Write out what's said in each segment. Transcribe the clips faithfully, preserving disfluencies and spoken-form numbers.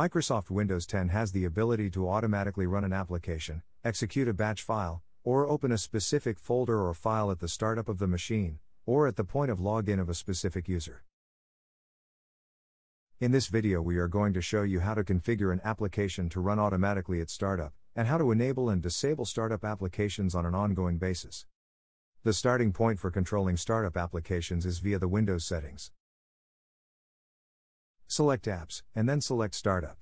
Microsoft Windows ten has the ability to automatically run an application, execute a batch file, or open a specific folder or file at the startup of the machine, or at the point of login of a specific user. In this video we are going to show you how to configure an application to run automatically at startup, and how to enable and disable startup applications on an ongoing basis. The starting point for controlling startup applications is via the Windows settings. Select Apps, and then select Startup.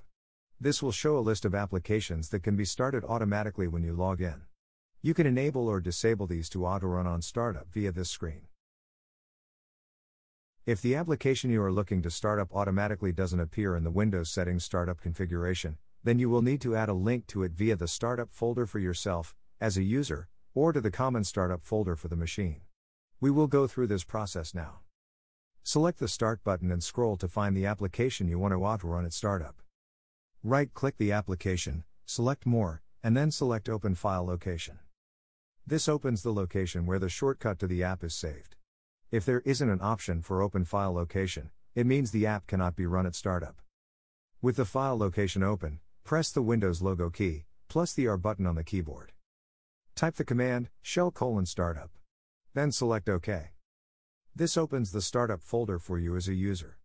This will show a list of applications that can be started automatically when you log in. You can enable or disable these to auto-run on startup via this screen. If the application you are looking to start up automatically doesn't appear in the Windows settings startup configuration, then you will need to add a link to it via the startup folder for yourself, as a user, or to the common startup folder for the machine. We will go through this process now. Select the Start button and scroll to find the application you want to auto-run at startup. Right-click the application, select More, and then select Open File Location. This opens the location where the shortcut to the app is saved. If there isn't an option for open file location, it means the app cannot be run at startup. With the file location open, press the Windows logo key, plus the R button on the keyboard. Type the command, shell colon startup. Then select OK. This opens the startup folder for you as a user.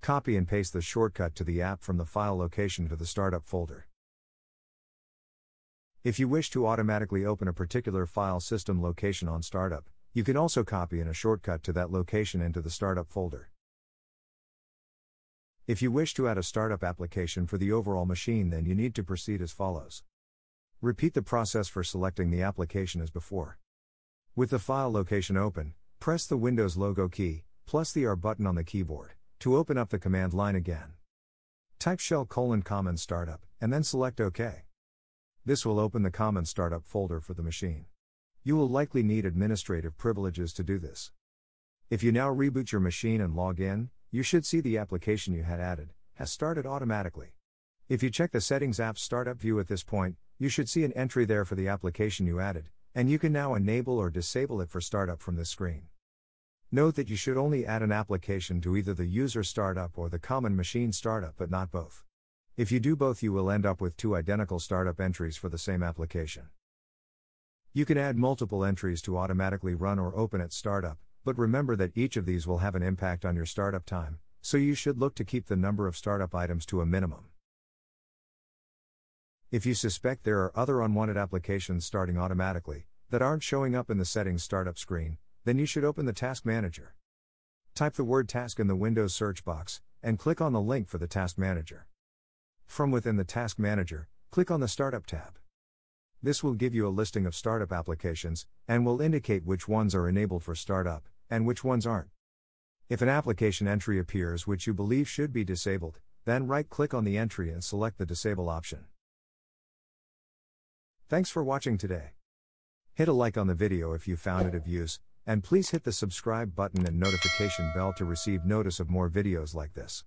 Copy and paste the shortcut to the app from the file location to the startup folder. If you wish to automatically open a particular file system location on startup, you can also copy in a shortcut to that location into the startup folder. If you wish to add a startup application for the overall machine, then you need to proceed as follows. Repeat the process for selecting the application as before. With the file location open, press the Windows logo key, plus the R button on the keyboard, to open up the command line again. Type shell colon common startup, and then select OK. This will open the common startup folder for the machine. You will likely need administrative privileges to do this. If you now reboot your machine and log in, you should see the application you had added has started automatically. If you check the Settings Apps Startup view at this point, you should see an entry there for the application you added, and you can now enable or disable it for startup from this screen. Note that you should only add an application to either the user startup or the common machine startup, but not both. If you do both, you will end up with two identical startup entries for the same application. You can add multiple entries to automatically run or open at startup, but remember that each of these will have an impact on your startup time, so you should look to keep the number of startup items to a minimum. If you suspect there are other unwanted applications starting automatically that aren't showing up in the Settings Startup screen, then you should open the Task Manager. Type the word task in the Windows search box, and click on the link for the Task Manager. From within the Task Manager, click on the Startup tab. This will give you a listing of startup applications, and will indicate which ones are enabled for startup, and which ones aren't. If an application entry appears which you believe should be disabled, then right-click on the entry and select the Disable option. Thanks for watching today. Hit a like on the video if you found it of use, and please hit the subscribe button and notification bell to receive notice of more videos like this.